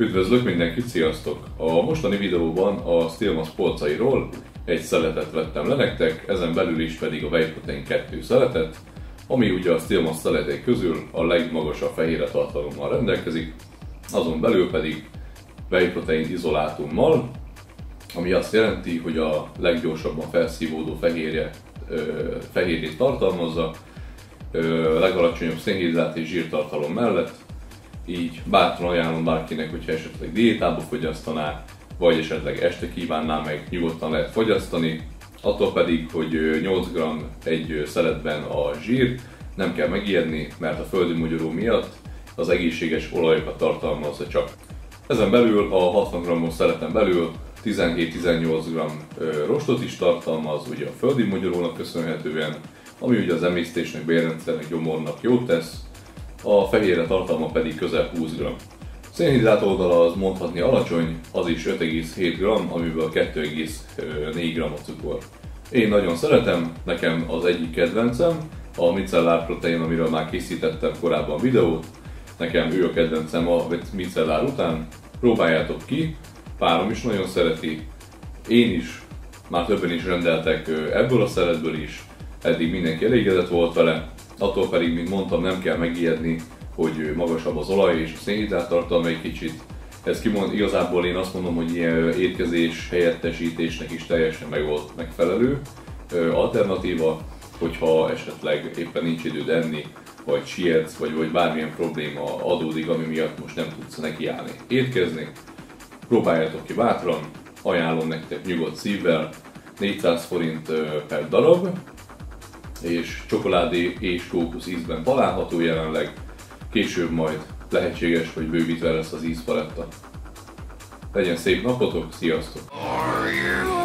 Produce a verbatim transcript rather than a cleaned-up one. Üdvözlök mindenkit, sziasztok! A mostani videóban a StillMass polcairól egy szeletet vettem le nektek, ezen belül is pedig a Whey Protein kettő szeletet, ami ugye a StillMass szeletek közül a legmagasabb fehérje tartalommal rendelkezik, azon belül pedig Whey Protein izolátummal, ami azt jelenti, hogy a leggyorsabban felszívódó fehérje, ö, fehérjét tartalmazza, ö, legalacsonyabb szénhidrát és zsírtartalom mellett. Így bátran ajánlom bárkinek, hogyha esetleg diétába fogyasztaná, vagy esetleg este kívánná meg, nyugodtan lehet fogyasztani. Attól pedig, hogy nyolc gramm egy szeletben a zsír, nem kell megijedni, mert a földi mogyoró miatt az egészséges olajokat tartalmazza csak. Ezen belül a hatvan grammos szeleten belül tizenhét-tizennyolc gramm rostot is tartalmaz, ugye a földi mogyorónak köszönhetően, ami ugye az emésztésnek, bélrendszernek, gyomornak jót tesz. A fehérje tartalma pedig közel húsz gramm. A szénhidrát oldala az mondhatni alacsony, az is öt egész hét gramm, amiből kettő egész négy gramm a cukor. Én nagyon szeretem, nekem az egyik kedvencem a micellárprotein, amiről már készítettem korábban videót. Nekem ő a kedvencem a micellár után. Próbáljátok ki, párom is nagyon szereti, én is, már többen is rendeltek ebből a szeletből is, eddig mindenki elégedett volt vele. Attól pedig, mint mondtam, nem kell megijedni, hogy magasabb az olaj és a szénhidrát tartalma egy kicsit. Ez kimond, igazából én azt mondom, hogy ilyen étkezés helyettesítésnek is teljesen meg volt megfelelő alternatíva, hogyha esetleg éppen nincs időd enni, vagy sietsz, vagy, vagy bármilyen probléma adódik, ami miatt most nem tudsz nekiállni étkezni. Próbáljátok ki bátran, ajánlom nektek nyugodt szívvel, négyszáz forint per darab, és csokoládé és kókusz ízben található jelenleg, később majd lehetséges, hogy bővítve lesz az ízpaletta. Legyen szép napotok, sziasztok!